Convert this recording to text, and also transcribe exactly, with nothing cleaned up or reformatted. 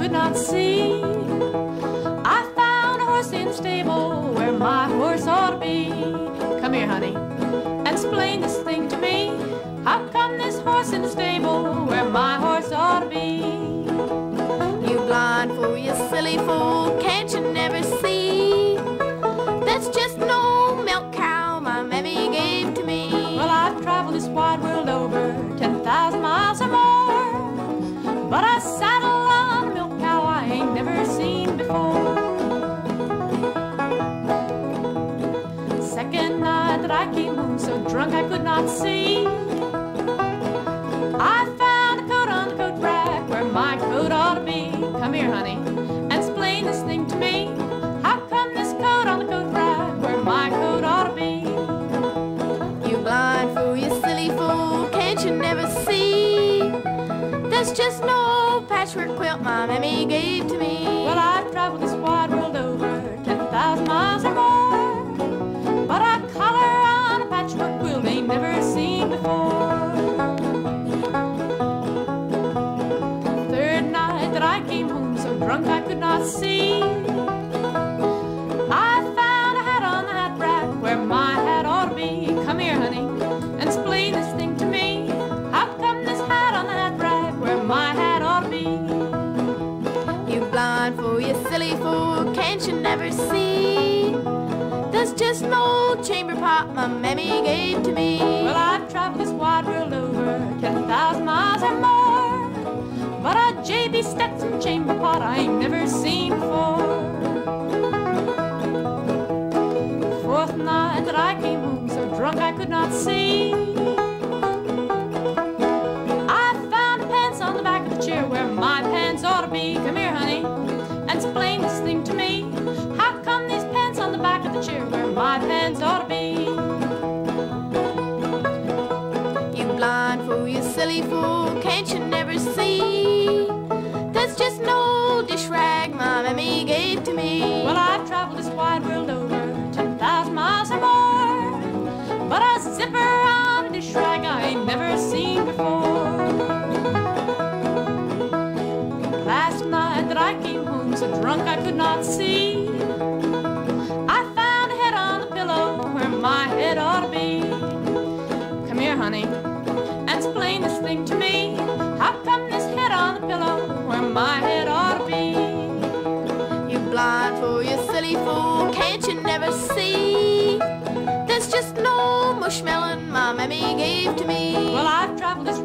could not see. I found a horse in the stable where my horse ought to be. Come here, honey, and explain this thing to me. How come this horse in the stable where my horse ought to be? You blind fool, you silly fool, can't you never see? That's just an old milk cow my mammy gave to me. Well, I've traveled this wide world over, ten thousand miles or more, but I saddle on a milk cow I ain't never seen before. Second night that I came home so drunk I could not see, I found a coat on the coat rack where my coat ought to be. Come here, honey, and explain this thing to me. How come this coat on the coat rack where my coat ought to be? You blind fool, you silly fool, can't you never see? That's just an old patchwork quilt my mammy gave to me. Well, I've traveled this wide world over, ten thousand miles or more, but a collar on a patchwork quilt ain't never seen before. I came home so drunk I could not see, I found a hat on the hat rack where my hat ought to be. Come here, honey, and explain this thing to me. How come this hat on the hat rack where my hat ought to be? You blind fool, you silly fool, can't you never see? That's just an old chamber pot my mammy gave to me. Well, I've traveled this wide world over, ten thousand miles or more, but a J B Stetson chamber pot I ain't never seen before. Fourth night that I came home so drunk I could not see, I found the pants on the back of the chair where my pants ought to be. Come here, honey, and explain this thing to me. How come these pants on the back of the chair where my pants ought to be? You blind fool, you silly fool, can't you never see? Just an old dish rag my mammy gave to me. Well, I've traveled this wide world over, ten thousand miles or more, but a zipper on a dish rag I ain't never seen before. Last night that I came home so drunk I could not see, I found a head on the pillow where my head ought to be. Come here, honey, and explain this thing to me. How come this head on the pillow where my head ought to be? You blind fool, you silly fool, can't you never see? That's just an old mushmelon my mammy gave to me. Well, I've traveled this